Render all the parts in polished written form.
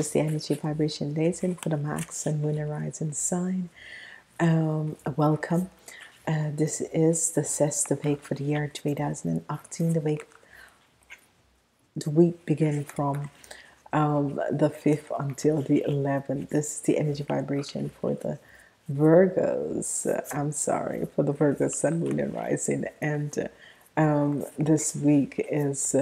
This is the energy vibration dating for the Max Sun, Moon, and Rising sign. Welcome. This is the sixth week for the year 2018. The week begin from the 5th until the 11th. This is the energy vibration for the Virgos. For the Virgo Sun, Moon, and Rising, and this week is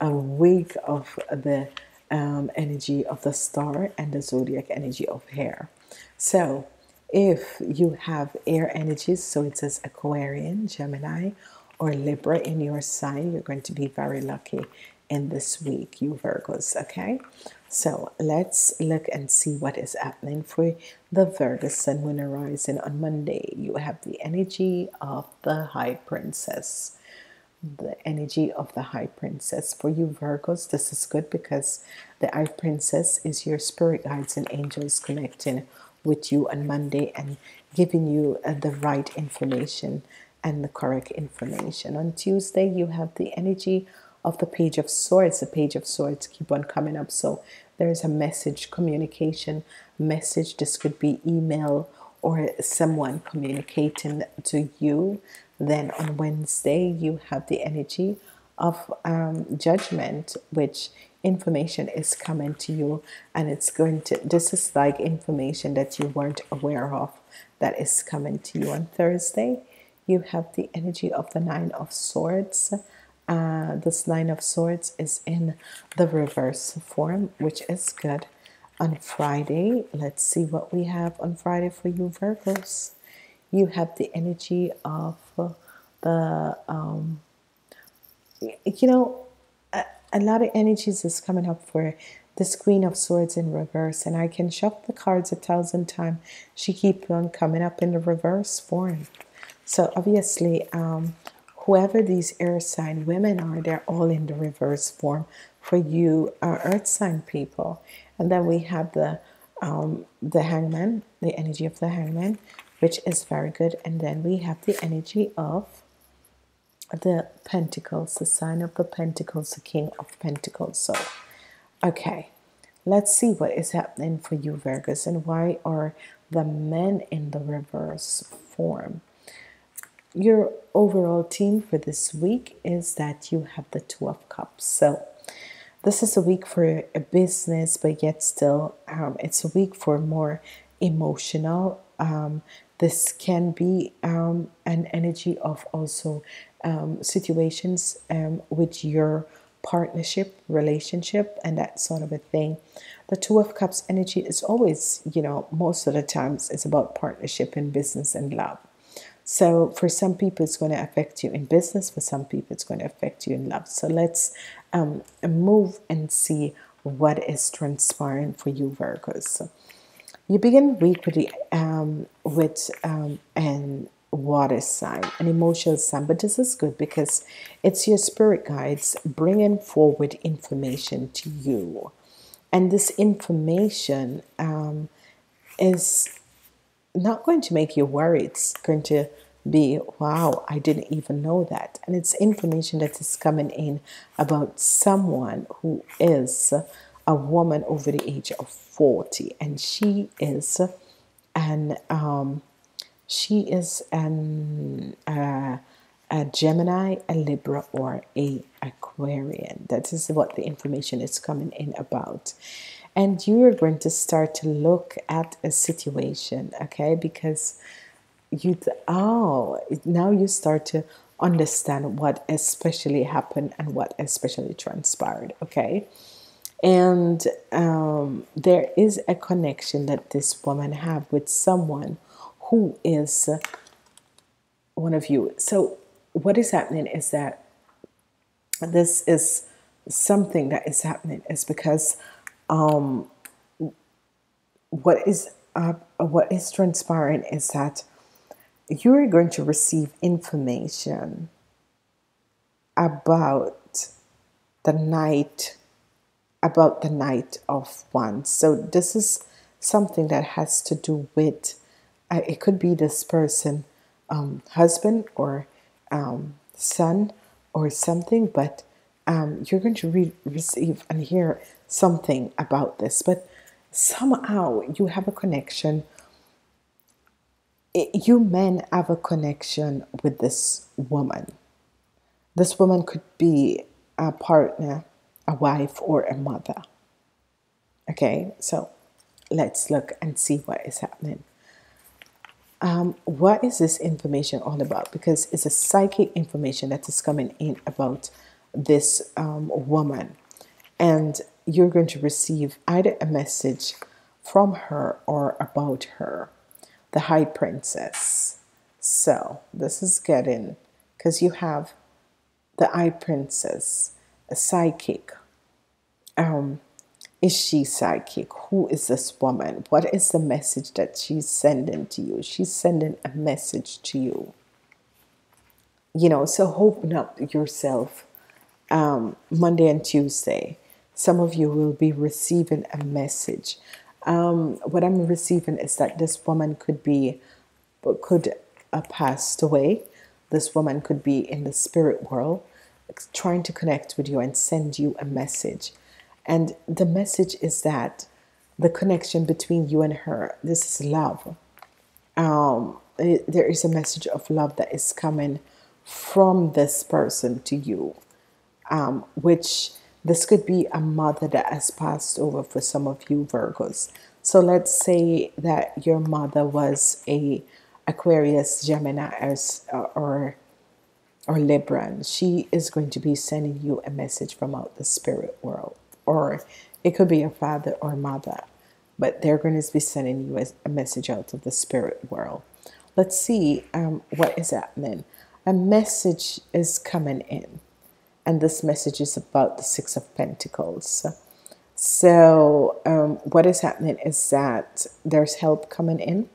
a week of the energy of the star and the zodiac energy of air. So if you have air energies, so it says Aquarian, Gemini, or Libra in your sign, you're going to be very lucky in this week, you Virgos. Okay, so let's look and see what is happening for the Virgo Sun, Moon, and Rising on Monday. You have the energy of the High Princess. The energy of the High Princess for you Virgos. This is good because the High Princess is your spirit guides and angels connecting with you on Monday and giving you the right information and the correct information. On Tuesday, you have the energy of the Page of Swords. The Page of Swords keep on coming up, so there's a message, communication message. This could be email or someone communicating to you. Then on Wednesday, you have the energy of judgment, which information is coming to you, and it's going to, this is like information that you weren't aware of that is coming to you. On Thursday, you have the energy of the Nine of Swords. This Nine of Swords is in the reverse form, which is good. On Friday, let's see what we have on Friday for you Virgos. You have the energy of the, you know, a lot of energies is coming up for this Queen of Swords in reverse. And I can shuffle the cards 1,000 times. She keeps on coming up in the reverse form. So obviously, whoever these air sign women are, they're all in the reverse form for you earth sign people. And then we have the Hangman, the energy of the Hangman, which is very good. And then we have the energy of the Pentacles, the sign of the Pentacles, the King of Pentacles. So, okay, let's see what is happening for you Virgos and why are the men in the reverse form. Your overall theme for this week is that you have the Two of Cups. So this is a week for a business, but yet still it's a week for more emotional. This can be an energy of also situations with your partnership, relationship, and that sort of a thing. The Two of Cups energy is always, you know, most of the times it's about partnership and business and love. So for some people it's going to affect you in business, for some people it's going to affect you in love. So let's move and see what is transpiring for you Virgos. You begin week with the an water sign, an emotional sign, but this is good because it's your spirit guides bringing forward information to you, and this information is not going to make you worry. It's going to be, wow, I didn't even know that, and it's information that is coming in about someone who is a woman over the age of 40, and she is a Gemini, a Libra, or a Aquarian. That is what the information is coming in about, and you are going to start to look at a situation, okay, because you now you start to understand what especially happened and what especially transpired, okay. And there is a connection that this woman have with someone who is one of you. So what is happening is that this is something that is happening is because what is transpiring is that you're going to receive information about the Knight of Wands. So this is something that has to do with, it could be this person, husband or son or something, but you're going to receive and hear something about this. But somehow you have a connection. You men have a connection with this woman. This woman could be a partner, a wife, or a mother. Okay, so let's look and see what is happening. What is this information all about? Because it's a psychic information that is coming in about this woman, and you're going to receive either a message from her or about her, the High Princess. So this is getting, because you have the High Princess, a psychic. Is she psychic? Who is this woman? What is the message that she's sending to you? She's sending a message to you. You know, so open up yourself. Monday and Tuesday, some of you will be receiving a message. What I'm receiving is that this woman could have passed away. This woman could be in the spirit world, trying to connect with you and send you a message. And the message is that the connection between you and her, this is love. There is a message of love that is coming from this person to you, which this could be a mother that has passed over for some of you Virgos. So let's say that your mother was a Aquarius, Gemini, or Libra. She is going to be sending you a message from out the spirit world. Or it could be your father or mother, but they're going to be sending you a message out of the spirit world. Let's see what is happening. A message is coming in, and this message is about the Six of Pentacles. So what is happening is that there's help coming in,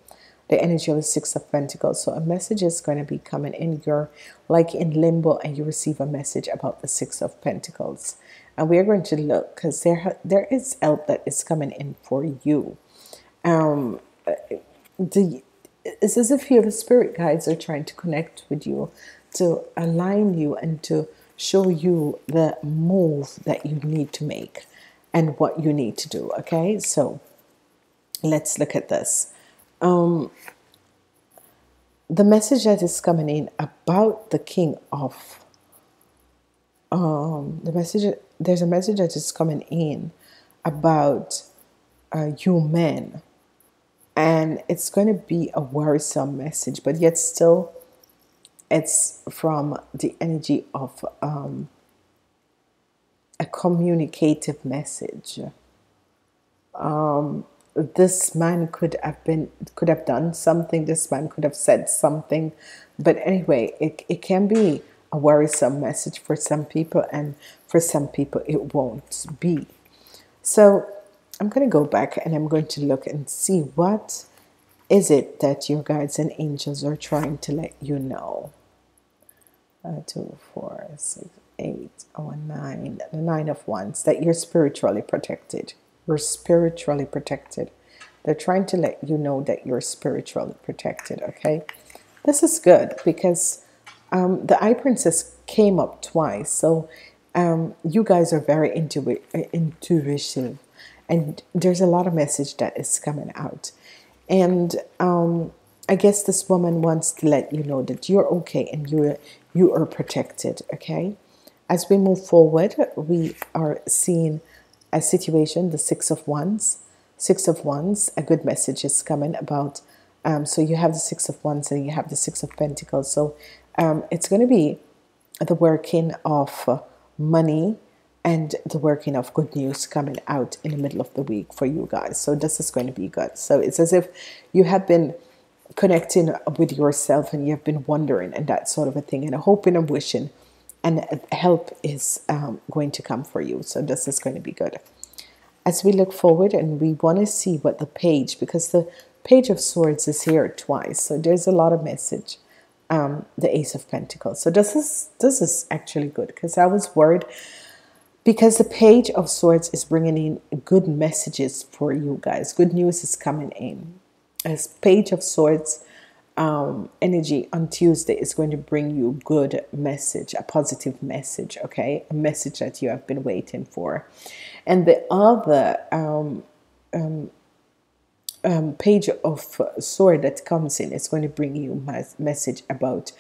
the energy of the Six of Pentacles. So a message is going to be coming in. You're like in limbo and you receive a message about the Six of Pentacles. And we're going to look, because there is help that is coming in for you. It's as if your spirit guides are trying to connect with you, to align you and to show you the move that you need to make and what you need to do. Okay, so let's look at this. The message that is coming in about the King of there's a message that is coming in about you men, and it's going to be a worrisome message, but yet still it's from the energy of a communicative message. This man could have done something, this man could have said something, but anyway, it can be a worrisome message for some people, and for some people it won't be. So I'm going to go back and I'm going to look and see what is it that your guides and angels are trying to let you know. 2, 4, 6, 8, 9, the 9 of Wands, that you're spiritually protected. You're spiritually protected. They're trying to let you know that you're spiritually protected. Okay, this is good because the High Princess came up twice, so you guys are very intuitive, and there's a lot of message that is coming out. And I guess this woman wants to let you know that you're okay and you are protected. Okay, as we move forward, we are seeing a situation, the Six of Wands. A good message is coming about. So you have the Six of Wands and you have the Six of Pentacles. So it's going to be the working of money and the working of good news coming out in the middle of the week for you guys. So this is going to be good. So it's as if you have been connecting with yourself and you have been wondering and that sort of a thing, and hoping and wishing, and help is going to come for you. So this is going to be good. As we look forward, and we want to see what the page, because the Page of Swords is here twice, so there's a lot of message. The Ace of Pentacles. So this is actually good, because I was worried, because the Page of Swords is bringing in good messages for you guys. Good news is coming in. As Page of Swords energy on Tuesday is going to bring you good message, a positive message. Okay, a message that you have been waiting for. And the other page of sword that comes in, it's going to bring you a message about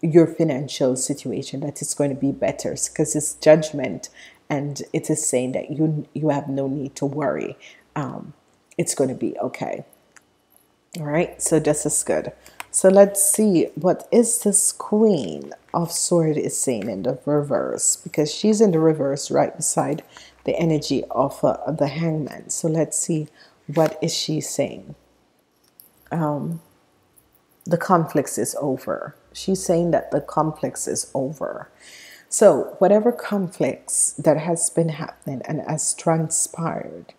your financial situation, that it's going to be better, because it's judgment and it is saying that you have no need to worry. It's going to be okay. All right, so this is good. So let's see, what is this Queen of Swords is saying in the reverse, because she's in the reverse right beside the energy of the Hangman. So let's see, what is she saying? The conflict is over. She's saying that the conflict is over. So whatever conflicts that has been happening and has transpired,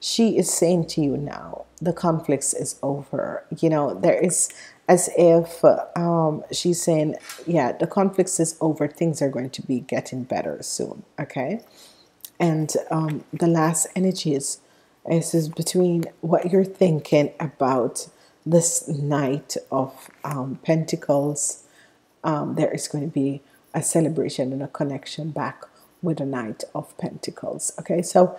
she is saying to you now, the conflict is over. You know, there is as if she's saying, yeah, the conflict is over. Things are going to be getting better soon. Okay. And the last energy is, this is between what you're thinking about this Knight of Pentacles. There is going to be a celebration and a connection back with the Knight of Pentacles. Okay, so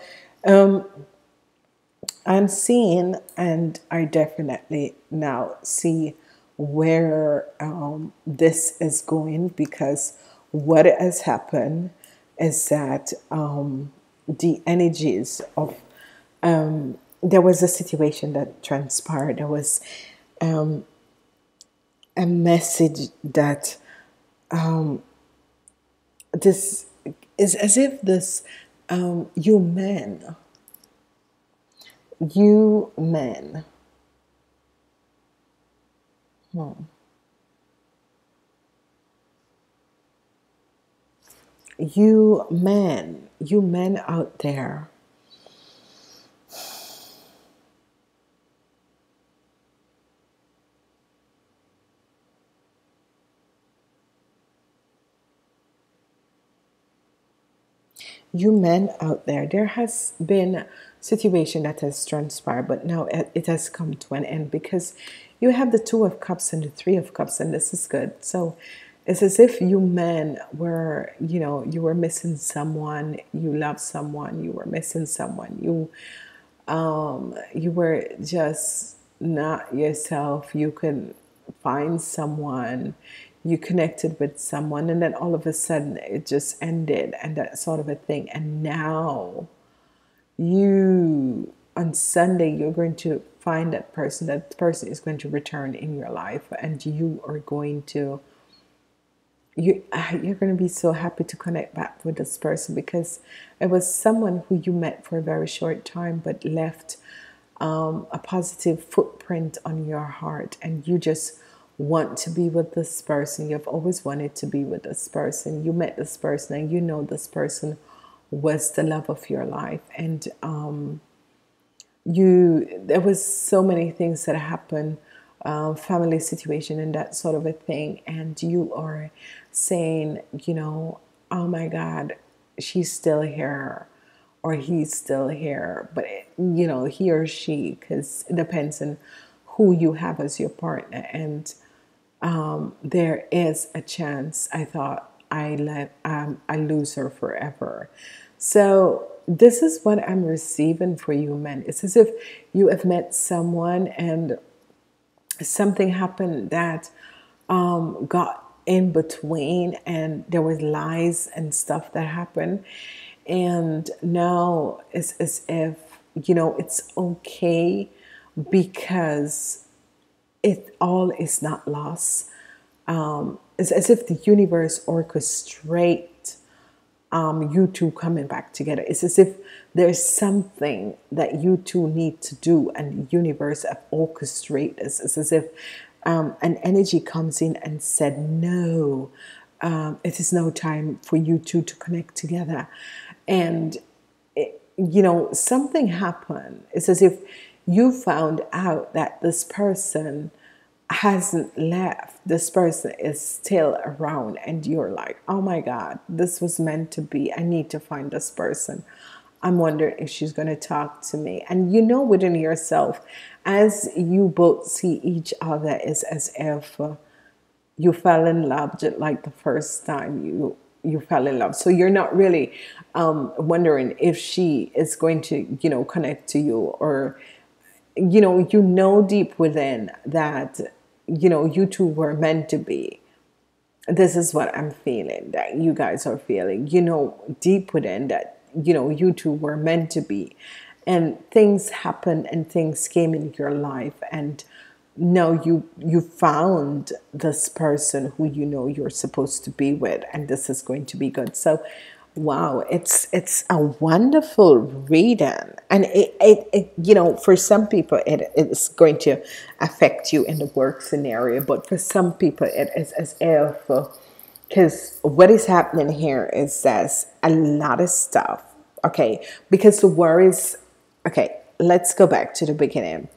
I'm seeing, and I definitely now see where this is going, because what has happened is that the energies of there was a situation that transpired. There was a message that this is as if this you men out there, there has been a situation that has transpired, but now it has come to an end, because you have the Two of Cups and the Three of Cups, and this is good. So it's as if you men were, you know, you were missing someone, you loved someone, you were missing someone, you you were just not yourself, you couldn't find someone, you connected with someone, and then all of a sudden it just ended, and that sort of a thing. And now you, on Sunday, you're going to find that person. That person is going to return in your life, and you are going to, you're going to be so happy to connect back with this person, because it was someone who you met for a very short time, but left a positive footprint on your heart, and you just want to be with this person. You've always wanted to be with this person. You met this person, and you know this person was the love of your life. And there was so many things that happened, family situation and that sort of a thing. And you are saying, you know, oh my God, she's still here, or he's still here. But you know, he or she, because it depends on who you have as your partner. And there is a chance, I thought, I lose her forever. So this is what I'm receiving for you men. It's as if you have met someone and something happened that got in between, and there was lies and stuff that happened, and now it's as if, you know, it's okay, because it all is not lost. It's as if the universe orchestrates you two coming back together. It's as if there's something that you two need to do, and the universe orchestrates this. It's as if an energy comes in and said, no, it is no time for you two to connect together. And, you know, something happened. It's as if you found out that this person hasn't left. This person is still around, and you're like, oh my God, this was meant to be. I need to find this person. I'm wondering if she's going to talk to me. And you know within yourself, as you both see each other, it's as if you fell in love just like the first time you you fell in love. So you're not really wondering if she is going to, you know, connect to you, or, you know deep within that, you two were meant to be. This is what I'm feeling, that you guys are feeling, deep within that, you two were meant to be. And things happened and things came in your life, and now you found this person who you're supposed to be with, and this is going to be good. So wow, it's a wonderful reading, and it for some people it's going to affect you in the work scenario, but for some people it is as if, because what is happening here is there's a lot of stuff, okay, because the worries, okay, let's go back to the beginning.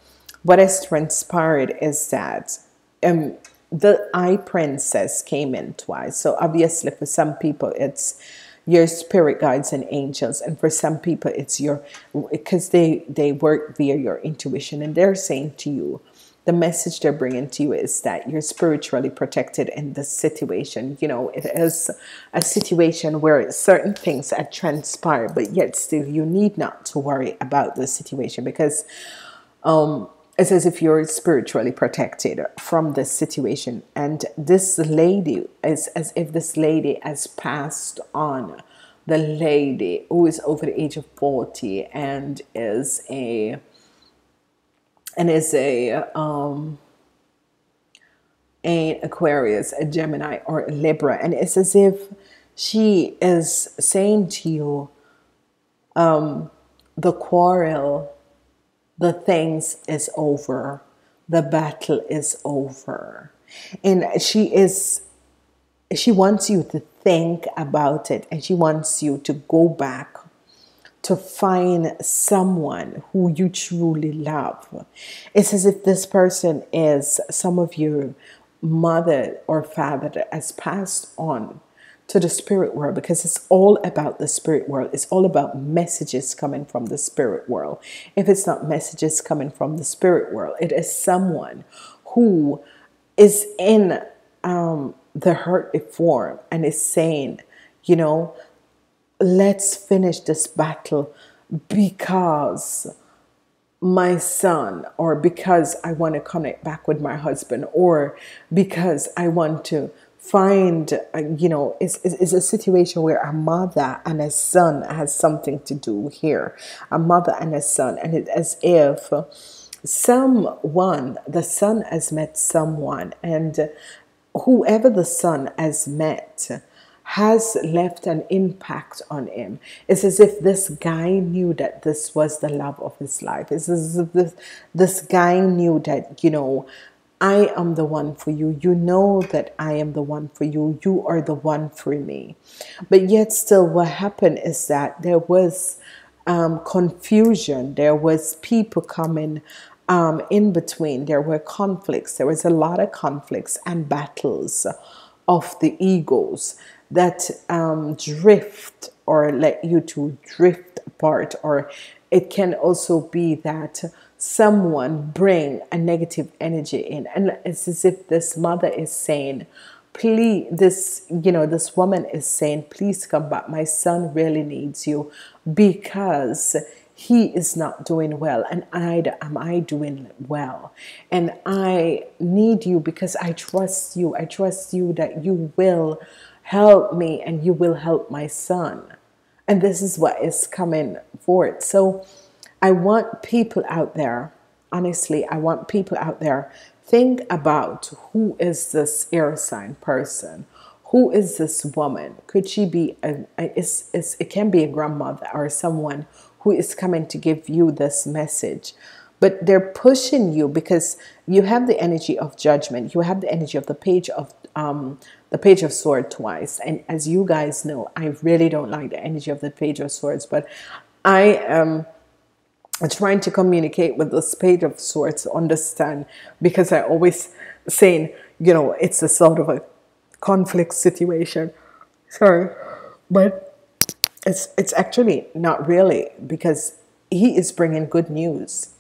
What has transpired is that the I princess came in twice. So obviously for some people it's your spirit guides and angels, and for some people it's your, because they work via your intuition, and they're saying to you, the message they're bringing to you is that you're spiritually protected in this situation. It is a situation where certain things are transpired, but yet still you need not to worry about the situation, because it's as if you're spiritually protected from this situation. And this lady is as if this lady has passed on, the lady who is over the age of 40 and is an Aquarius, a Gemini, or a Libra, and it's as if she is saying to you, the quarrel, the things is over, the battle is over. And she wants you to think about it, and she wants you to go back to find someone who you truly love. It's as if this person is some of your mother or father that has passed on to the spirit world, because it's all about the spirit world. It's all about messages coming from the spirit world. If it's not messages coming from the spirit world, it is someone who is in the hurt form and is saying, let's finish this battle, because my son, or because I want to connect back with my husband, or because I want to find, it's a situation where a mother and a son has something to do here, a mother and a son, and it's as if someone, the son has met someone, and whoever the son has met has left an impact on him. It's as if this guy knew that this was the love of his life. It's as if this guy knew that, I am the one for you. You know that I am the one for you. You are the one for me. But yet still what happened is that there was confusion. There was people coming in between. There were conflicts. There was a lot of conflicts and battles of the egos that drift, or let you two drift apart. Or it can also be that someone bring a negative energy in, and it's as if this mother is saying, please, this woman is saying, please come back, my son really needs you, because he is not doing well, and neither am I doing well, and I need you, because I trust you, that you will help me and you will help my son. And this is what is coming forward. So I want people out there, honestly, I want people out there, think about, who is this air sign person? Who is this woman? Could she be, it can be a grandmother or someone who is coming to give you this message. But they're pushing you, because you have the energy of judgment. You have the energy of the page of sword twice. And as you guys know, I really don't like the energy of the page of swords, but I am trying to communicate with the page of swords to understand, because I always saying, it's a sort of a conflict situation. Sorry, but it's actually not really, because he is bringing good news.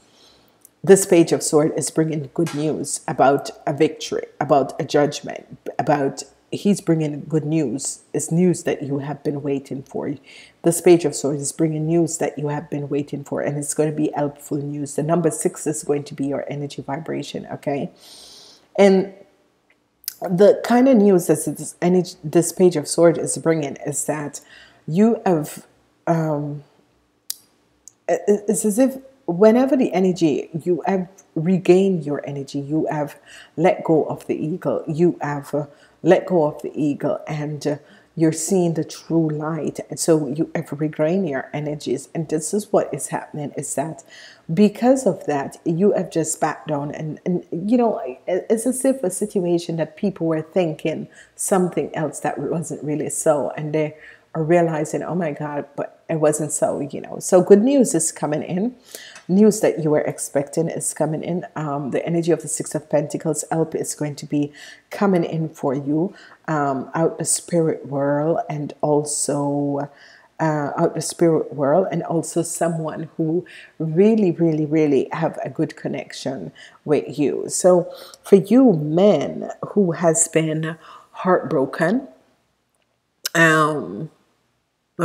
This page of sword is bringing good news about a victory, about a judgment, about he's bringing good news. It's news that you have been waiting for. This Page of Swords is bringing news that you have been waiting for, and it's going to be helpful news. The number 6 is going to be your energy vibration, okay? And the kind of news that this energy, this Page of Swords is bringing is that you have, it's as if whenever the energy, you have regained your energy, you have let go of the ego, you have let go of the ego, and you're seeing the true light. And so you have regained your energies, and this is what is happening, is that because of that, you have just backed down, and you know, it's as if a situation that people were thinking something else that wasn't really so, and they are realizing, oh my God, but it wasn't so, you know. So good news is coming in. News that you were expecting is coming in. The energy of the 6 of Pentacles help is going to be coming in for you, out the spirit world, and also someone who really have a good connection with you. So for you men who has been heartbroken,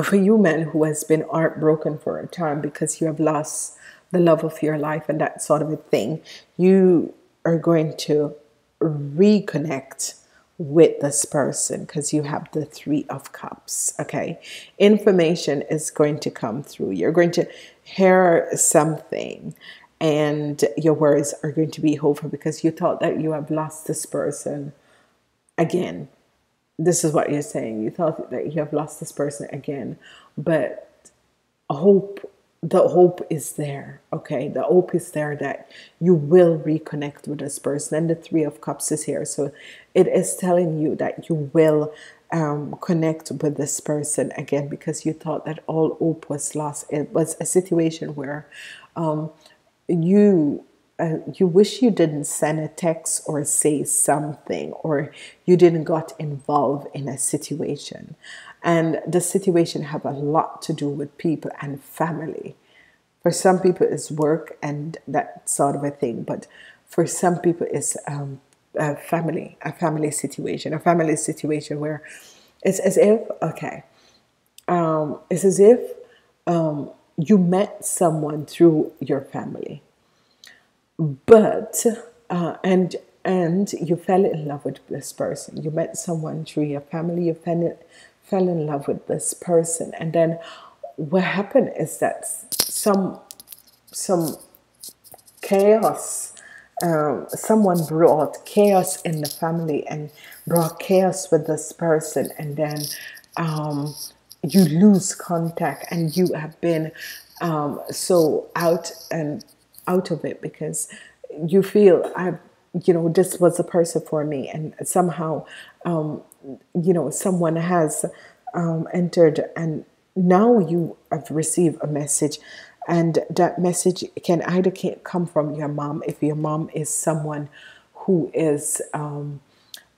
for you men who has been heartbroken for a time because you have lost the love of your life and that sort of a thing, you are going to reconnect with this person because you have the 3 of Cups, okay? Information is going to come through. You're going to hear something, and your worries are going to be hopeful because you thought that you have lost this person again. This is what you're saying. You thought that you have lost this person again, but hope, the hope is there, okay? The hope is there that you will reconnect with this person, and the 3 of Cups is here. So it is telling you that you will connect with this person again, because you thought that all hope was lost. It was a situation where you wish you didn't send a text or say something, or you didn't got involved in a situation, and the situation have a lot to do with people and family. For some people it's work and that sort of a thing, but for some people it's a family situation where it's as if, okay, it's as if you met someone through your family, but and you fell in love with this person. You met someone through your family, you fell in love with this person, and then what happened is that some chaos, someone brought chaos in the family and brought chaos with this person, and then you lose contact, and you have been so out of it because you feel, you know, this was a person for me, and somehow you know, someone has entered, and now you have received a message, and that message can either come from your mom, if your mom is someone who is an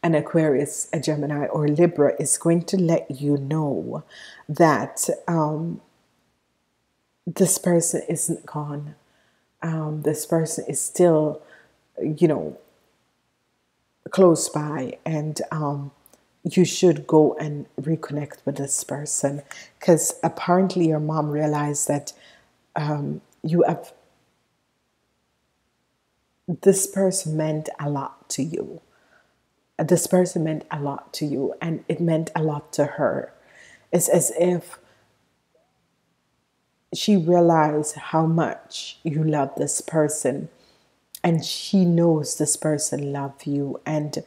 Aquarius, a Gemini, or Libra, is going to let you know that this person isn't gone. This person is still, you know, close by, and you should go and reconnect with this person, because apparently your mom realized that you have, this person meant a lot to you. This person meant a lot to you, and it meant a lot to her. It's as if she realized how much you love this person, and she knows this person loves you, and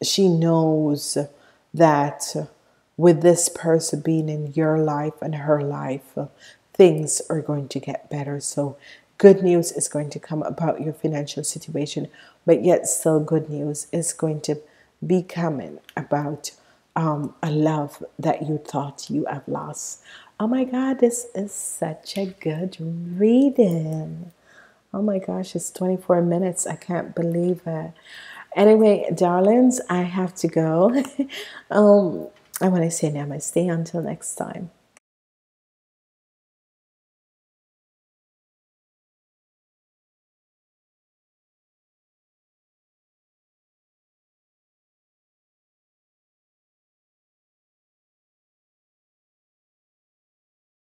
she knows that with this person being in your life and her life, things are going to get better. So good news is going to come about your financial situation, but yet still good news is going to be coming about a love that you thought you have lost. Oh my God, this is such a good reading. Oh my gosh, it's 24 minutes. I can't believe it. Anyway, darlings, I have to go. I want to say namaste until next time.